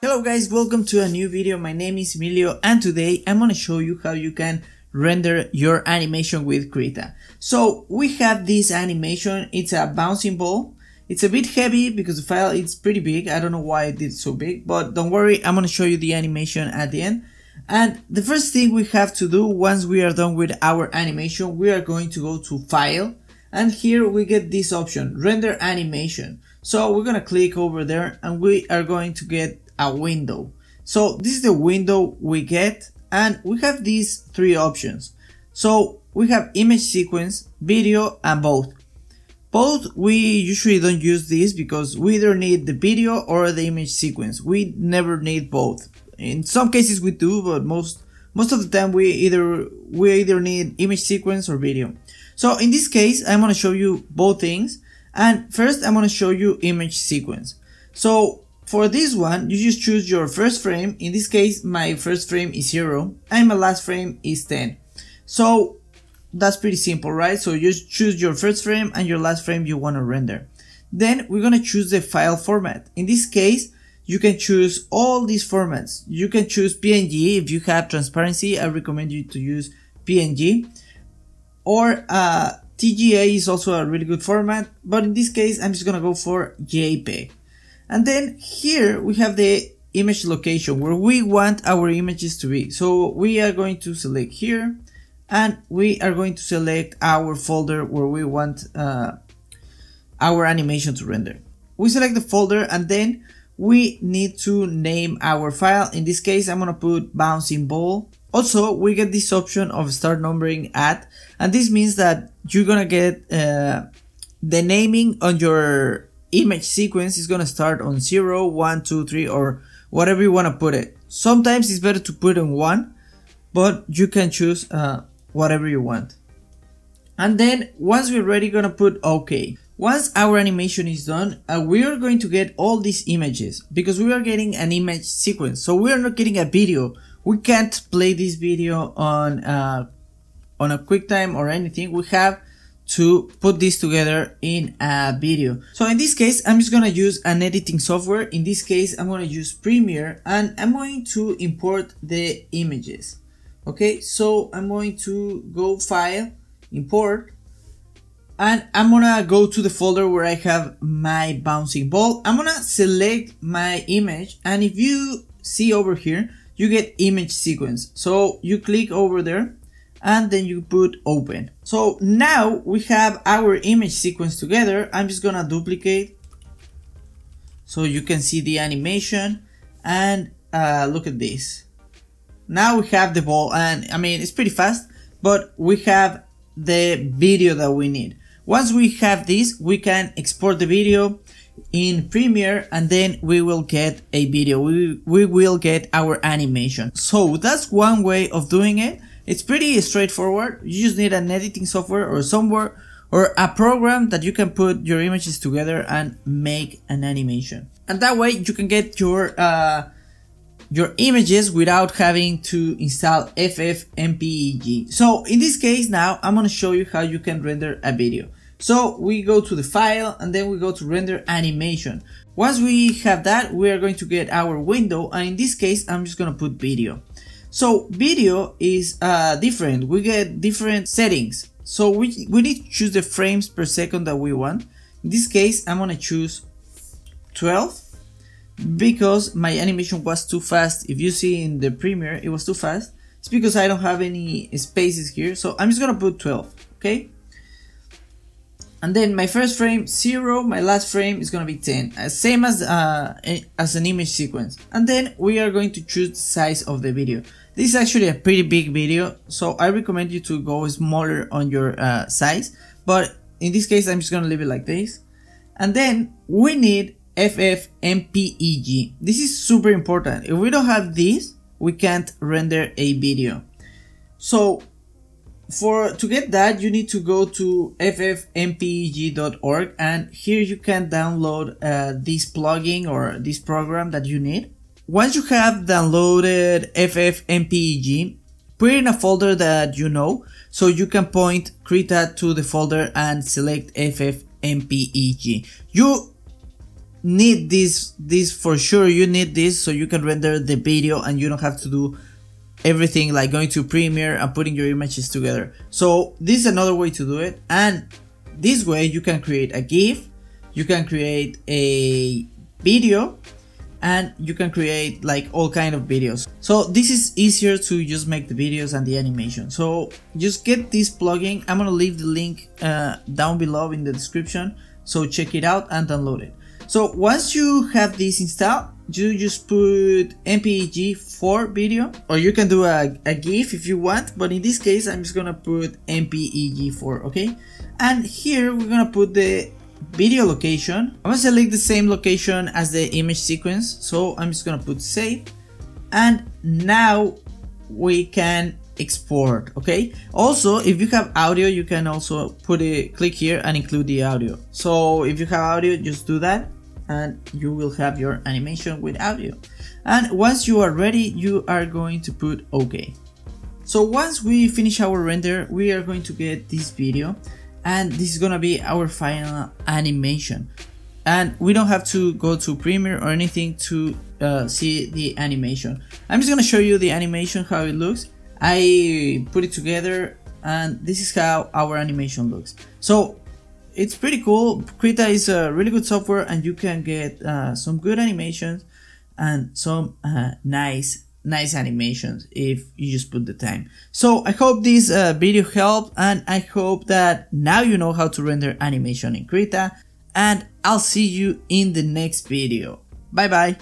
Hello guys, welcome to a new video. My name is Emilio and today I'm gonna show you how you can render your animation with Krita. So we have this animation, it's a bouncing ball. It's a bit heavy because the file is pretty big. I don't know why it did so big, but don't worry, I'm gonna show you the animation at the end. And the first thing we have to do once we are done with our animation, we are going to go to File, and here we get this option, Render Animation. So we're gonna click over there and we are going to get a window. So this is the window we get, and we have these three options. So we have image sequence, video, and both. Both we usually don't use these because we either need the video or the image sequence. We never need both. In some cases we do, but most of the time we either need image sequence or video. So in this case I'm gonna show you both things, and first I'm gonna show you image sequence. So for this one, you just choose your first frame. In this case, my first frame is 0 and my last frame is 10. So that's pretty simple, right? So you just choose your first frame and your last frame you want to render. Then we're going to choose the file format. In this case, you can choose all these formats. You can choose PNG. If you have transparency, I recommend you to use PNG. Or TGA is also a really good format. But in this case, I'm just going to go for JPEG. And then here we have the image location where we want our images to be. So we are going to select here and we are going to select our folder where we want our animation to render. We select the folder and then we need to name our file. In this case, I'm gonna put bouncing ball. Also, we get this option of start numbering at, and this means that you're gonna get the naming on your image sequence is going to start on 0, 1, 2, 3 or whatever you want to put it. Sometimes it's better to put on 1, but you can choose whatever you want. And then once we're ready, going to put OK. Once our animation is done, we are going to get all these images because we are getting an image sequence. So we are not getting a video. We can't play this video on a QuickTime or anything. We have to put this together in a video. So in this case, I'm just gonna use an editing software. In this case, I'm gonna use Premiere and I'm going to import the images. Okay, so I'm going to go File, Import, and I'm gonna go to the folder where I have my bouncing ball. I'm gonna select my image, and if you see over here, you get image sequence. So you click over there and then you put open. So now we have our image sequence together. I'm just gonna duplicate so you can see the animation, and look at this. Now we have the ball, and I mean it's pretty fast, but we have the video that we need. Once we have this, we can export the video in Premiere, and then we will get a video. We will get our animation. So that's one way of doing it. It's pretty straightforward. You just need an editing software or somewhere or a program that you can put your images together and make an animation. And that way you can get your images without having to install FFmpeg. So in this case now, I'm gonna show you how you can render a video. So we go to the file and then we go to render animation. Once we have that, we are going to get our window, and in this case, I'm just gonna put video. So video is different. We get different settings. So we need to choose the frames per second that we want. In this case, I'm gonna choose 12 because my animation was too fast. If you see in the Premiere, it was too fast. It's because I don't have any spaces here. So I'm just gonna put 12, okay? And then my first frame 0, my last frame is gonna be 10, same as an image sequence. And then we are going to choose the size of the video. This is actually a pretty big video, so I recommend you to go smaller on your size, but in this case I'm just gonna leave it like this. And then we need FFmpeg. This is super important. If we don't have this, we can't render a video. So to get that, you need to go to ffmpeg.org, and here you can download this plugin or this program that you need. Once you have downloaded FFmpeg, put in a folder that you know, so you can point Krita to the folder and select FFmpeg. You need this for sure. You need this so you can render the video and you don't have to do everything like going to Premiere and putting your images together. So this is another way to do it, and this way you can create a GIF, you can create a video, and you can create like all kind of videos. So this is easier to just make the videos and the animation. So just get this plugin. I'm gonna leave the link down below in the description, so check it out and download it. So once you have this installed, you just put MPEG4 video, or you can do a GIF if you want, but in this case I'm just gonna put MPEG4, okay? And here we're gonna put the video location. I'm gonna select the same location as the image sequence, so I'm just gonna put save, and now we can export, okay? Also, if you have audio, you can also put a click here and include the audio. So if you have audio, just do that, and you will have your animation with audio. And once you are ready, you are going to put OK. So once we finish our render, we are going to get this video, and this is gonna be our final animation. And we don't have to go to Premiere or anything to see the animation. I'm just gonna show you the animation, how it looks. I put it together, and this is how our animation looks. So it's pretty cool. Krita is a really good software, and you can get some good animations and some nice animations if you just put the time. So I hope this video helped, and I hope that now you know how to render animation in Krita, and I'll see you in the next video. Bye bye.